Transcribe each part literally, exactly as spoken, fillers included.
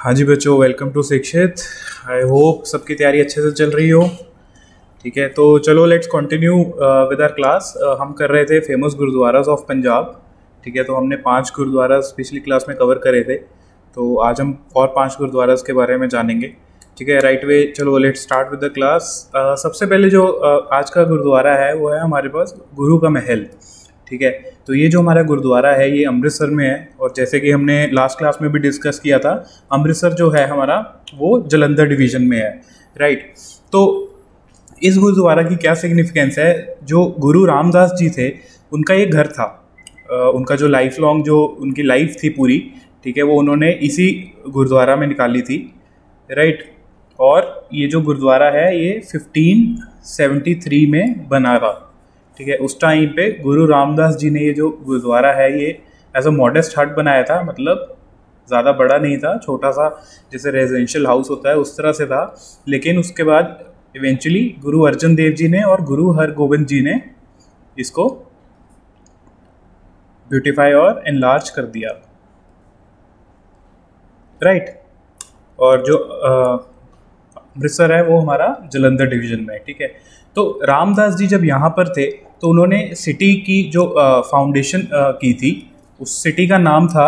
हाँ जी बच्चों, welcome to शिक्षित। आई होप सबकी तैयारी अच्छे से चल रही हो। ठीक है, तो चलो let's continue with our class. हम कर रहे थे फेमस गुरुद्वाराज ऑफ पंजाब। ठीक है, तो हमने पांच गुरुद्वाराज पिछली क्लास में कवर करे थे, तो आज हम और पांच गुरुद्वाराज के बारे में जानेंगे। ठीक है, राइट वे, चलो let's start with the class. सबसे पहले जो uh, आज का गुरुद्वारा है वो है हमारे पास गुरु का महल। ठीक है, तो ये जो हमारा गुरुद्वारा है ये अमृतसर में है, और जैसे कि हमने लास्ट क्लास में भी डिस्कस किया था, अमृतसर जो है हमारा वो जलंधर डिवीज़न में है। राइट, तो इस गुरुद्वारा की क्या सिग्निफिकेंस है? जो गुरु रामदास जी थे उनका ये घर था, उनका जो लाइफ लॉन्ग जो उनकी लाइफ थी पूरी, ठीक है, वो उन्होंने इसी गुरुद्वारा में निकाली थी। राइट, और ये जो गुरुद्वारा है ये फिफ्टीन सेवेंटी थ्री में बना था। ठीक है, उस टाइम पे गुरु रामदास जी ने ये जो गुरुद्वारा है ये एज अ मॉडेस्ट हट बनाया था, मतलब ज़्यादा बड़ा नहीं था, छोटा सा जैसे रेजिडेंशियल हाउस होता है उस तरह से था। लेकिन उसके बाद इवेंचुअली गुरु अर्जन देव जी ने और गुरु हर गोविंद जी ने इसको ब्यूटीफाई और एनलार्ज कर दिया। Right right. और जो अमृतसर है वो हमारा जलंधर डिवीज़न में है। ठीक है, तो रामदास जी जब यहाँ पर थे तो उन्होंने सिटी की जो फाउंडेशन की थी, उस सिटी का नाम था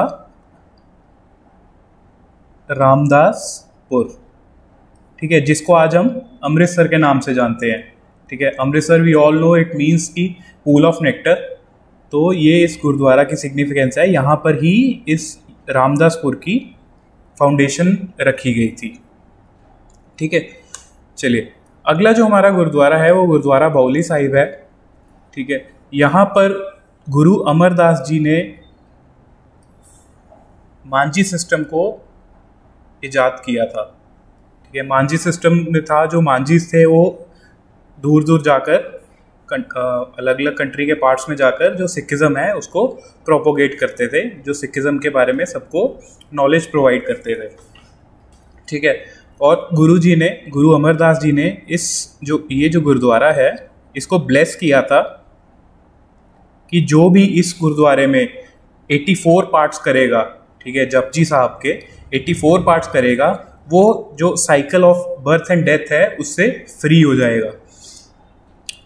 रामदासपुर। ठीक है, जिसको आज हम अमृतसर के नाम से जानते हैं। ठीक है, Amritsar we all know it means की पूल ऑफ नेक्टर। तो ये इस गुरुद्वारा की सिग्निफिकेंस है, यहाँ पर ही इस रामदासपुर की फाउंडेशन रखी गई थी। ठीक है, चलिए अगला जो हमारा गुरुद्वारा है वो गुरुद्वारा बाउली साहिब है। ठीक है, यहाँ पर गुरु अमरदास जी ने मांझी सिस्टम को इजाद किया था। ठीक है, मांझी सिस्टम में था, जो मांझीज थे वो दूर दूर जाकर अलग अलग कंट्री के पार्ट्स में जाकर जो सिखिज़म है उसको प्रोपोगेट करते थे, जो सिखिज़म के बारे में सबको नॉलेज प्रोवाइड करते थे। ठीक है, और गुरु जी ने गुरु अमरदास जी ने इस जो ये जो गुरुद्वारा है इसको ब्लेस किया था कि जो भी इस गुरुद्वारे में चौरासी पार्ट्स करेगा, ठीक है, जपजी साहब के चौरासी पार्ट्स करेगा, वो जो cycle of birth and death है उससे फ्री हो जाएगा।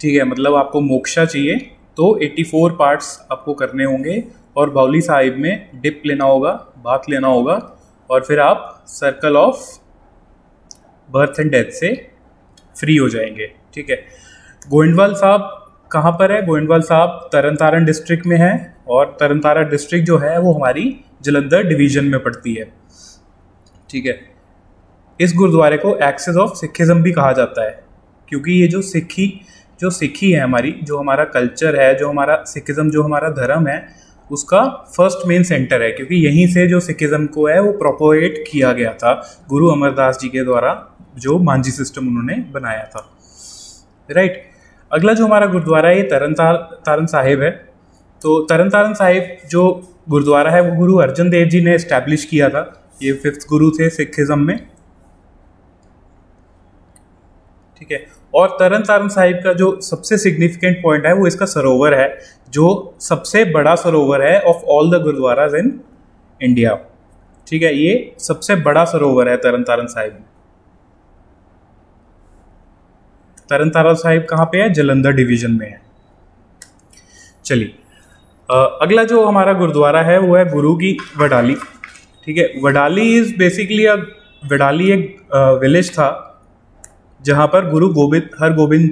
ठीक है, मतलब आपको मोक्षा चाहिए तो चौरासी पार्ट्स आपको करने होंगे, और बाउली साहिब में डिप लेना होगा, भात लेना होगा, और फिर आप circle of birth and death से फ्री हो जाएंगे। ठीक है, गोइंडवाल साहब कहाँ पर है? गोइंडवाल साहब तरन तारण डिस्ट्रिक्ट में है, और तरन तारण डिस्ट्रिक्ट जो है वो हमारी जलंधर डिवीज़न में पड़ती है। ठीक है, इस गुरुद्वारे को एक्सेस ऑफ सिखिज़म भी कहा जाता है, क्योंकि ये जो सिखी जो सिखी है हमारी, जो हमारा कल्चर है, जो हमारा सिखिज़म जो हमारा धर्म है, उसका फर्स्ट मेन सेंटर है, क्योंकि यहीं से जो सिखिज़म को है वो प्रोपोगेट किया गया था गुरु अमरदास जी के द्वारा, जो मांझी सिस्टम उन्होंने बनाया था। Right right. अगला जो हमारा गुरुद्वारा है ये तरन तारण साहिब है। तो तरन तारण साहिब जो गुरुद्वारा है वो गुरु अर्जन देव जी ने इस्टेब्लिश किया था, ये फिफ्थ गुरु थे सिखिज़म में। ठीक है, और तरन तारण साहिब का जो सबसे सिग्निफिकेंट पॉइंट है वो इसका सरोवर है, जो सबसे बड़ा सरोवर है of all the gurdwaras in India. ठीक है, ये सबसे बड़ा सरोवर है तरन तारण साहिब। तरन तारण साहिब कहाँ पे है? जलंधर डिवीज़न में है। चलिए अगला जो हमारा गुरुद्वारा है वो है गुरु की वडाली। ठीक है, Wadali is basically a Wadali एक विलेज था जहाँ पर गुरु गोबिंद हर गोबिंद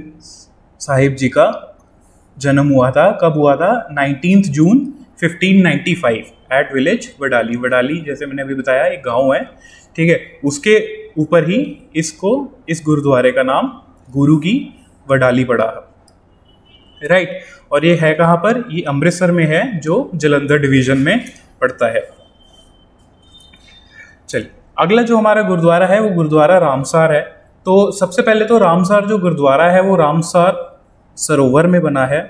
साहिब जी का जन्म हुआ था। कब हुआ था? Nineteenth June fifteen ninety five at village Wadali. Wadali जैसे मैंने अभी बताया एक गांव है। ठीक है, उसके ऊपर ही इसको इस गुरुद्वारे का नाम गुरु की वडाली पड़ा। Right right. और ये है कहाँ पर? ये अमृतसर में है, जो जलंधर डिवीज़न में पड़ता है। चलिए अगला जो हमारा गुरुद्वारा है वो गुरुद्वारा रामसार है। तो सबसे पहले तो रामसार जो गुरुद्वारा है वो रामसार सरोवर में बना है।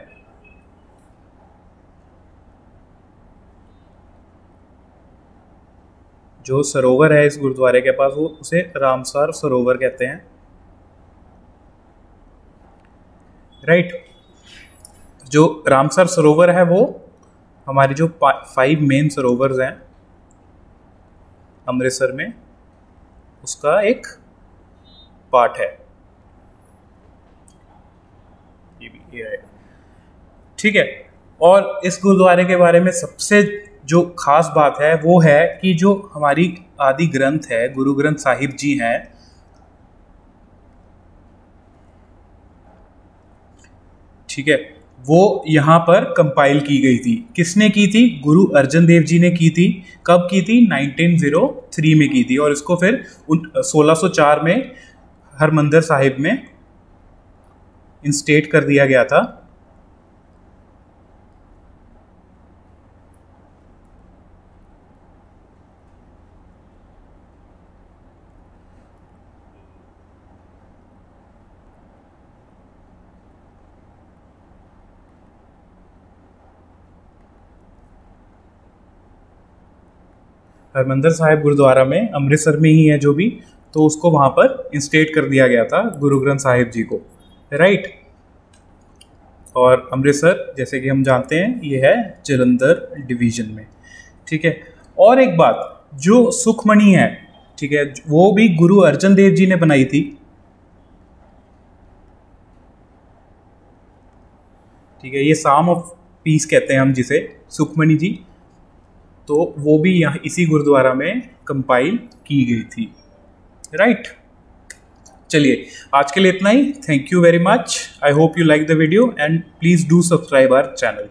जो सरोवर है इस गुरुद्वारे के पास वो उसे रामसार सरोवर कहते हैं। Right right. जो रामसर सरोवर है वो हमारे जो फाइव मेन सरोवर हैं अमृतसर में उसका एक पार्ट है, ये भी ये आएगा, ठीक है। और इस गुरुद्वारे के बारे में सबसे जो खास बात है वो है कि जो हमारी आदि ग्रंथ है, गुरु ग्रंथ साहिब जी हैं, ठीक है, वो यहाँ पर कंपाइल की गई थी। किसने की थी? गुरु अर्जन देव जी ने की थी। कब की थी? उन्नीस सौ तीन में की थी। और इसको फिर सोलह सौ चार में हरमंदिर साहिब में इंस्टेट कर दिया गया था। हरमंदिर साहिब गुरुद्वारा में अमृतसर में ही है जो भी, तो उसको वहाँ पर इंस्टेट कर दिया गया था गुरु ग्रंथ साहिब जी को, राइट। और अमृतसर जैसे कि हम जानते हैं ये है जलंधर डिवीज़न में, ठीक है। और एक बात, जो सुखमणि है, ठीक है, वो भी गुरु अर्जन देव जी ने बनाई थी, ठीक है। ये साम ऑफ पीस कहते हैं हम जिसे, सुखमणि जी, तो वो भी यहाँ इसी गुरुद्वारा में कंपाइल की गई थी, राइट। चलिए आज के लिए इतना ही। Thank you very much. I hope you like the video and please do subscribe our channel.